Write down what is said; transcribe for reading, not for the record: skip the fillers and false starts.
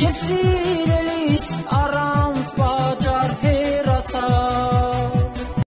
Yepyeni